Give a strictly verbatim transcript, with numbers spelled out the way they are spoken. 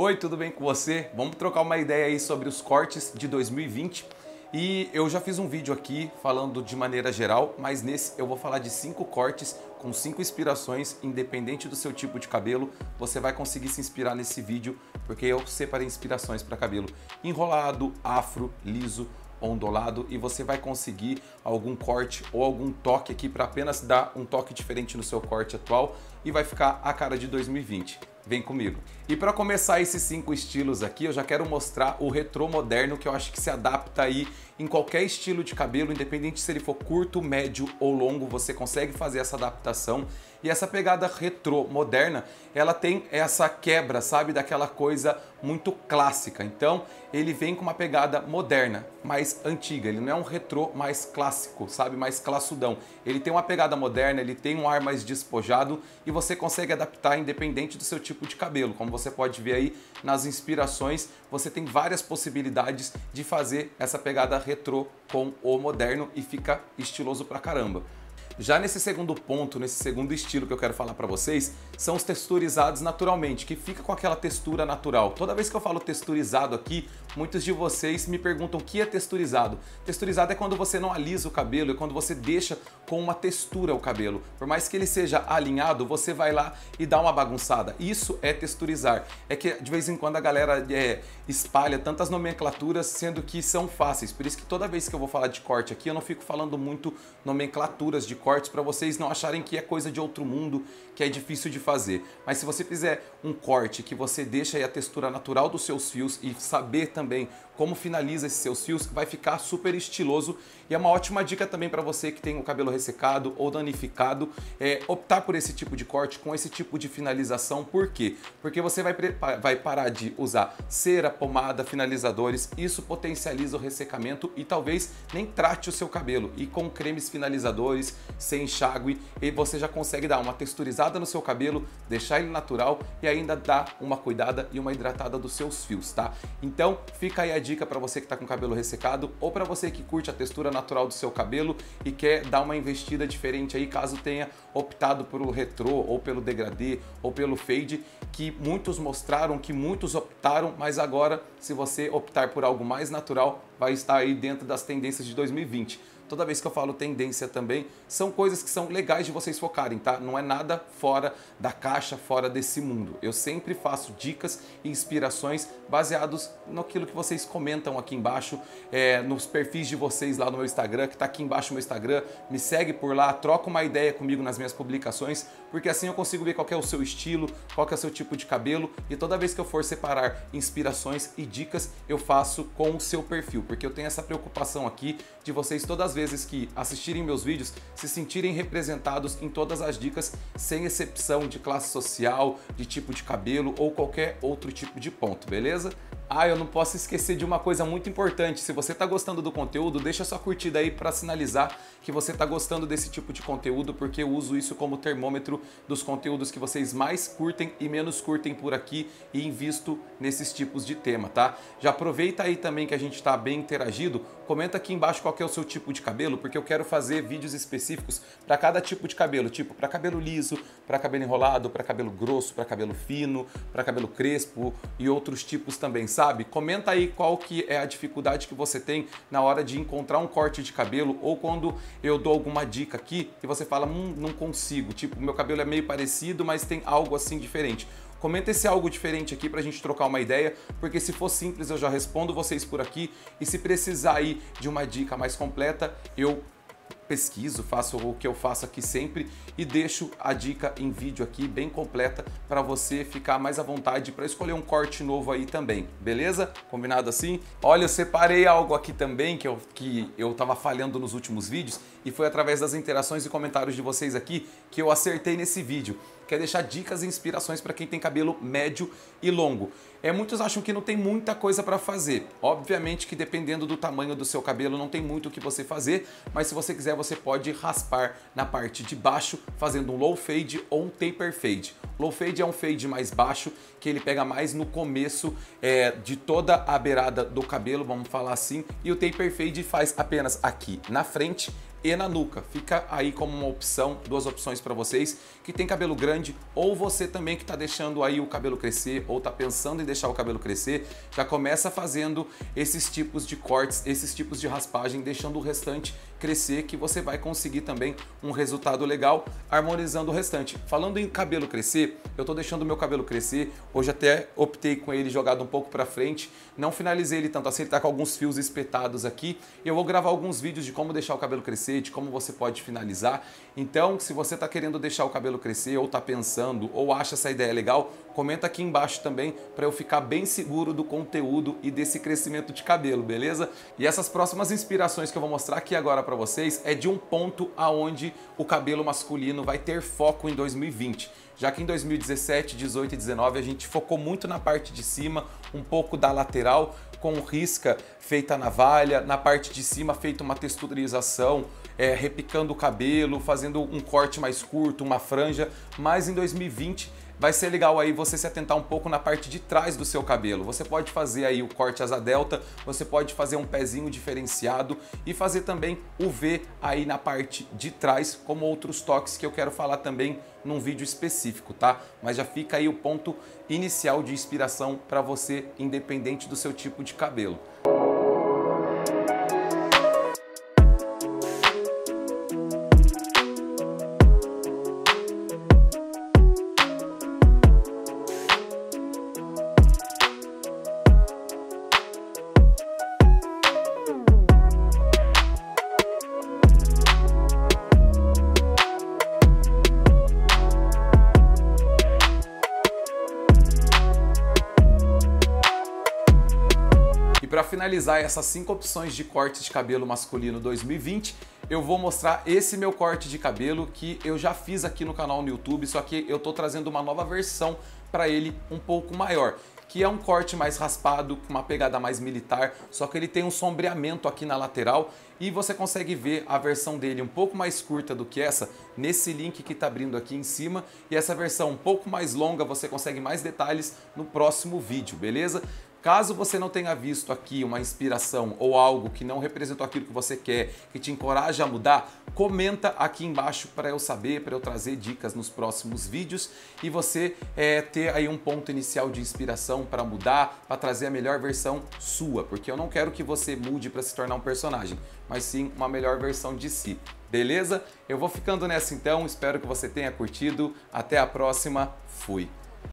Oi, tudo bem com você? Vamos trocar uma ideia aí sobre os cortes de dois mil e vinte. E eu já fiz um vídeo aqui falando de maneira geral, mas nesse eu vou falar de cinco cortes com cinco inspirações, independente do seu tipo de cabelo. Você vai conseguir se inspirar nesse vídeo, porque eu separei inspirações para cabelo enrolado, afro, liso, ondulado, e você vai conseguir algum corte ou algum toque aqui para apenas dar um toque diferente no seu corte atual e vai ficar a cara de dois mil e vinte. Vem comigo. E para começar esses cinco estilos aqui, eu já quero mostrar o retrô moderno, que eu acho que se adapta aí em qualquer estilo de cabelo, independente se ele for curto, médio ou longo, você consegue fazer essa adaptação. E essa pegada retrô moderna, ela tem essa quebra, sabe, daquela coisa muito clássica. Então, ele vem com uma pegada moderna, mais antiga. Ele não é um retrô mais clássico, sabe, mais classudão. Ele tem uma pegada moderna, ele tem um ar mais despojado e você consegue adaptar independente do seu tipo de cabelo. Como você pode ver aí nas inspirações, você tem várias possibilidades de fazer essa pegada retrô com o moderno e fica estiloso pra caramba. Já nesse segundo ponto, nesse segundo estilo que eu quero falar pra vocês, são os texturizados naturalmente, que fica com aquela textura natural. Toda vez que eu falo texturizado aqui, muitos de vocês me perguntam o que é texturizado. Texturizado é quando você não alisa o cabelo, é quando você deixa com uma textura o cabelo. Por mais que ele seja alinhado, você vai lá e dá uma bagunçada. Isso é texturizar. É que de vez em quando a galera é, espalha tantas nomenclaturas, sendo que são fáceis. Por isso que toda vez que eu vou falar de corte aqui, eu não fico falando muito nomenclaturas de corte, para vocês não acharem que é coisa de outro mundo, que é difícil de fazer. Mas se você fizer um corte que você deixa aí a textura natural dos seus fios e saber também como finaliza esses seus fios, vai ficar super estiloso. E é uma ótima dica também para você que tem o cabelo ressecado ou danificado, é optar por esse tipo de corte com esse tipo de finalização. Por quê? Porque você vai, vai parar de usar cera, pomada, finalizadores. Isso potencializa o ressecamento e talvez nem trate o seu cabelo. E com cremes finalizadores, sem enxágue, e você já consegue dar uma texturizada no seu cabelo, deixar ele natural e ainda dar uma cuidada e uma hidratada dos seus fios, tá? Então fica aí a dica para você que tá com o cabelo ressecado ou para você que curte a textura natural do seu cabelo e quer dar uma investida diferente aí, caso tenha optado pelo retrô ou pelo degradê ou pelo fade, que muitos mostraram, que muitos optaram, mas agora se você optar por algo mais natural, vai estar aí dentro das tendências de dois mil e vinte. Toda vez que eu falo tendência também, são coisas que são legais de vocês focarem, tá? Não é nada fora da caixa, fora desse mundo. Eu sempre faço dicas e inspirações baseados naquilo que vocês comentam aqui embaixo, é, nos perfis de vocês lá no meu Instagram, que tá aqui embaixo no meu Instagram. Me segue por lá, troca uma ideia comigo nas minhas publicações, porque assim eu consigo ver qual que é o seu estilo, qual que é o seu tipo de cabelo, e toda vez que eu for separar inspirações e dicas, eu faço com o seu perfil, porque eu tenho essa preocupação aqui de vocês todas as vezes que assistirem meus vídeos se sentirem representados em todas as dicas, sem exceção de classe social, de tipo de cabelo ou qualquer outro tipo de ponto, beleza? Ah, eu não posso esquecer de uma coisa muito importante. Se você está gostando do conteúdo, deixa sua curtida aí para sinalizar que você está gostando desse tipo de conteúdo, porque eu uso isso como termômetro dos conteúdos que vocês mais curtem e menos curtem por aqui e invisto nesses tipos de tema, tá? Já aproveita aí também que a gente está bem interagido, comenta aqui embaixo qual que é o seu tipo de cabelo, porque eu quero fazer vídeos específicos para cada tipo de cabelo, tipo para cabelo liso, para cabelo enrolado, para cabelo grosso, para cabelo fino, para cabelo crespo e outros tipos também, sabe? Comenta aí qual que é a dificuldade que você tem na hora de encontrar um corte de cabelo, ou quando eu dou alguma dica aqui e você fala, hum, não consigo, tipo, meu cabelo é meio parecido, mas tem algo assim diferente. Comenta esse algo diferente aqui pra gente trocar uma ideia, porque se for simples eu já respondo vocês por aqui, e se precisar aí de uma dica mais completa, eu pesquiso, faço o que eu faço aqui sempre e deixo a dica em vídeo aqui bem completa para você ficar mais à vontade para escolher um corte novo aí também, beleza? Combinado assim? Olha, eu separei algo aqui também que eu, que eu tava falhando nos últimos vídeos, e foi através das interações e comentários de vocês aqui que eu acertei nesse vídeo, que é deixar dicas e inspirações para quem tem cabelo médio e longo. É, muitos acham que não tem muita coisa para fazer. Obviamente que dependendo do tamanho do seu cabelo não tem muito o que você fazer, mas se você quiser você pode raspar na parte de baixo fazendo um low fade ou um taper fade. Low fade é um fade mais baixo, que ele pega mais no começo é, de toda a beirada do cabelo, vamos falar assim, e o taper fade faz apenas aqui na frente e na nuca. Fica aí como uma opção, duas opções para vocês que tem cabelo grande, ou você também que está deixando aí o cabelo crescer ou está pensando em deixar o cabelo crescer, já começa fazendo esses tipos de cortes, esses tipos de raspagem, deixando o restante crescer, que você vai conseguir também um resultado legal harmonizando o restante. Falando em cabelo crescer, eu estou deixando o meu cabelo crescer, hoje até optei com ele jogado um pouco para frente, não finalizei ele tanto assim, ele está com alguns fios espetados aqui, eu vou gravar alguns vídeos de como deixar o cabelo crescer, de como você pode finalizar. Então, se você está querendo deixar o cabelo crescer, ou está pensando, ou acha essa ideia legal, comenta aqui embaixo também para eu ficar bem seguro do conteúdo e desse crescimento de cabelo, beleza? E essas próximas inspirações que eu vou mostrar aqui agora para vocês é de um ponto aonde o cabelo masculino vai ter foco em dois mil e vinte. Já que em dois mil e dezessete, dezoito e dezenove a gente focou muito na parte de cima, um pouco da lateral, com risca feita à navalha, na parte de cima feita uma texturização, é, repicando o cabelo, fazendo um corte mais curto, uma franja, mas em dois mil e vinte vai ser legal aí você se atentar um pouco na parte de trás do seu cabelo. Você pode fazer aí o corte asa delta, você pode fazer um pezinho diferenciado e fazer também o V aí na parte de trás, como outros toques que eu quero falar também num vídeo específico, tá? Mas já fica aí o ponto inicial de inspiração para você, independente do seu tipo de cabelo. Para finalizar essas cinco opções de corte de cabelo masculino dois mil e vinte, eu vou mostrar esse meu corte de cabelo que eu já fiz aqui no canal no YouTube, só que eu tô trazendo uma nova versão para ele um pouco maior, que é um corte mais raspado, com uma pegada mais militar, só que ele tem um sombreamento aqui na lateral e você consegue ver a versão dele um pouco mais curta do que essa, nesse link que tá abrindo aqui em cima, e essa versão um pouco mais longa, você consegue mais detalhes no próximo vídeo, beleza? Caso você não tenha visto aqui uma inspiração ou algo que não representou aquilo que você quer, que te encoraja a mudar, comenta aqui embaixo para eu saber, para eu trazer dicas nos próximos vídeos e você é, ter aí um ponto inicial de inspiração para mudar, para trazer a melhor versão sua, porque eu não quero que você mude para se tornar um personagem, mas sim uma melhor versão de si, beleza? Eu vou ficando nessa então, espero que você tenha curtido, até a próxima, fui!